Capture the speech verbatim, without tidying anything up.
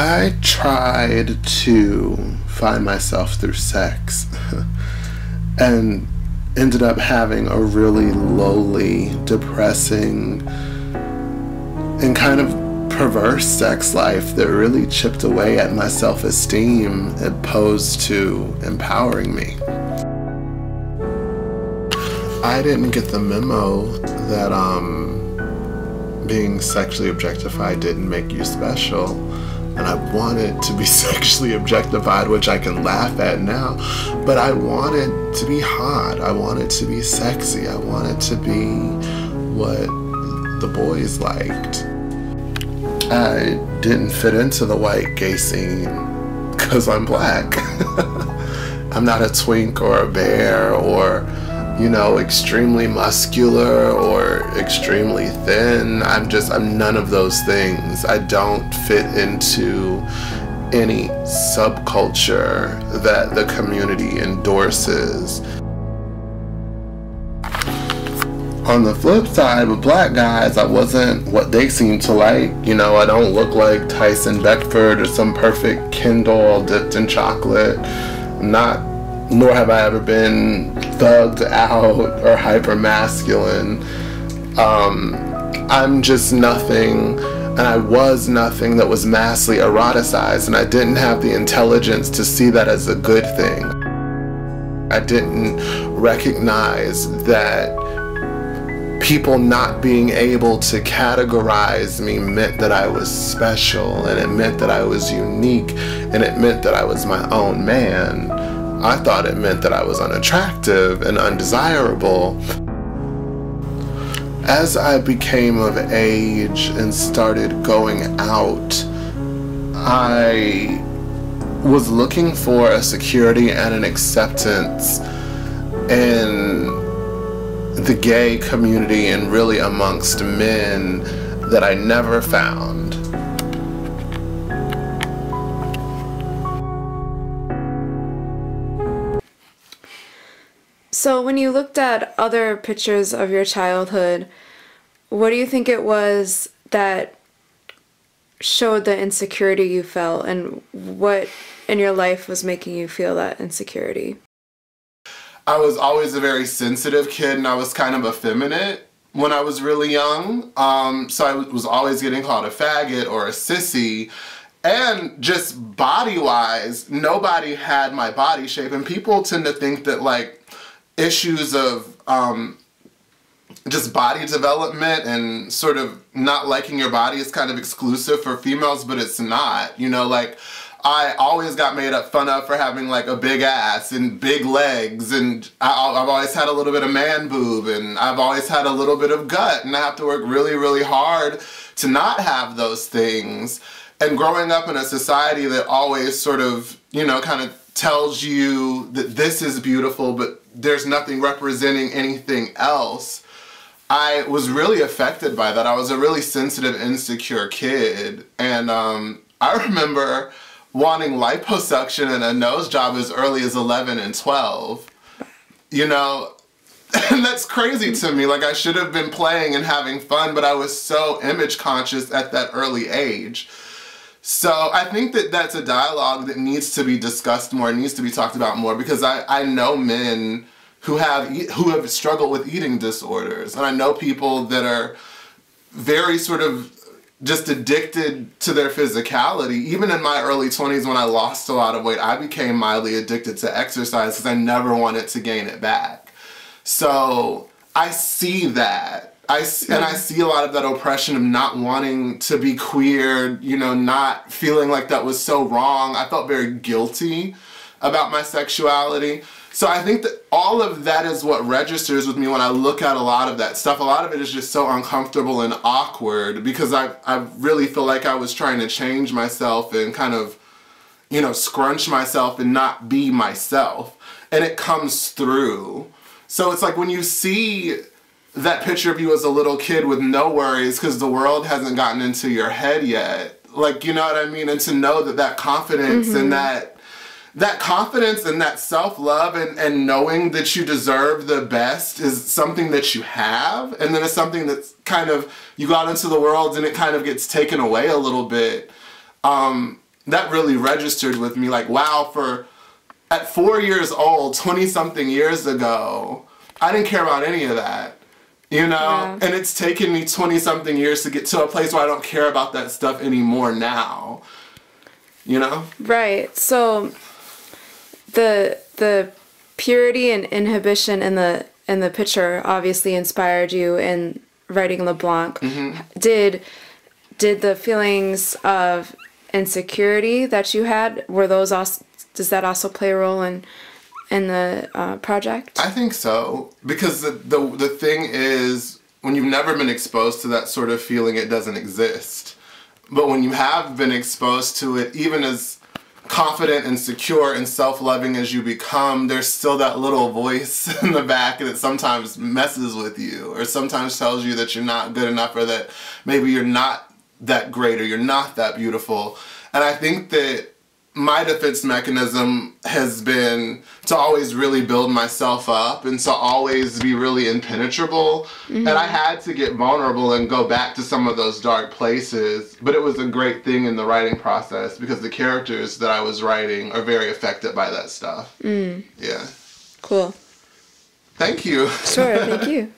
I tried to find myself through sex and ended up having a really lonely, depressing, and kind of perverse sex life that really chipped away at my self-esteem opposed to empowering me. I didn't get the memo that um, being sexually objectified didn't make you special. And I wanted to be sexually objectified, which I can laugh at now, but I wanted to be hot. I wanted to be sexy. I wanted to be what the boys liked. I didn't fit into the white gay scene because I'm black. I'm not a twink or a bear or, you know, extremely muscular or extremely thin. I'm just, I'm none of those things. I don't fit into any subculture that the community endorses. On the flip side, with black guys, I wasn't what they seemed to like. You know, I don't look like Tyson Beckford or some perfect Kendall dipped in chocolate. I'm not, nor have I ever been thugged out or hyper-masculine. Um, I'm just nothing, and I was nothing that was massively eroticized, and I didn't have the intelligence to see that as a good thing. I didn't recognize that people not being able to categorize me meant that I was special, and it meant that I was unique, and it meant that I was my own man. I thought it meant that I was unattractive and undesirable. As I became of age and started going out, I was looking for a security and an acceptance in the gay community and really amongst men that I never found. So when you looked at other pictures of your childhood, what do you think it was that showed the insecurity you felt, and what in your life was making you feel that insecurity? I was always a very sensitive kid, and I was kind of effeminate when I was really young. Um, so I was always getting called a faggot or a sissy. And just body-wise, nobody had my body shape, and people tend to think that, like, issues of um, just body development and sort of not liking your body is kind of exclusive for females, but it's not. You know, like, I always got made up fun of for having like a big ass and big legs, and I, I've always had a little bit of man boob, and I've always had a little bit of gut, and I have to work really, really hard to not have those things. And growing up in a society that always sort of, you know, kind of tells you that this is beautiful, but there's nothing representing anything else, I was really affected by that. I was a really sensitive, insecure kid. And um, I remember wanting liposuction and a nose job as early as eleven and twelve. You know, and that's crazy to me. Like, I should have been playing and having fun, but I was so image conscious at that early age. So I think that that's a dialogue that needs to be discussed more, needs to be talked about more, because I, I know men who have, who have struggled with eating disorders. And I know people that are very sort of just addicted to their physicality. Even in my early twenties, when I lost a lot of weight, I became mildly addicted to exercise because I never wanted to gain it back. So I see that. I, and I see a lot of that oppression of not wanting to be queer, you know, not feeling like that was so wrong. I felt very guilty about my sexuality. So I think that all of that is what registers with me when I look at a lot of that stuff. A lot of it is just so uncomfortable and awkward because I, I really feel like I was trying to change myself and kind of, you know, scrunch myself and not be myself. And it comes through. So it's like when you see that picture of you as a little kid with no worries because the world hasn't gotten into your head yet. Like, you know what I mean? And to know that that confidence mm-hmm. and that that confidence and that self-love and, and knowing that you deserve the best is something that you have. And then it's something that's kind of, you got into the world and it kind of gets taken away a little bit. Um, that really registered with me. Like, wow, for at four years old, twenty-something years ago, I didn't care about any of that. You know, yeah. And it's taken me twenty-something years to get to a place where I don't care about that stuff anymore now, you know? Right. So the the purity and inhibition in the, in the picture obviously inspired you in writing Le Blanc. Mm-hmm. Did, did the feelings of insecurity that you had, were those also, does that also play a role in... in the uh, project? I think so, because the, the the thing is, when you've never been exposed to that sort of feeling, it doesn't exist. But when you have been exposed to it, even as confident and secure and self-loving as you become, there's still that little voice in the back that sometimes messes with you, or sometimes tells you that you're not good enough, or that maybe you're not that great, or you're not that beautiful. And I think that my defense mechanism has been to always really build myself up and to always be really impenetrable. Mm-hmm. And I had to get vulnerable and go back to some of those dark places. But it was a great thing in the writing process because the characters that I was writing are very affected by that stuff. Mm. Yeah. Cool. Thank you. Sure, thank you.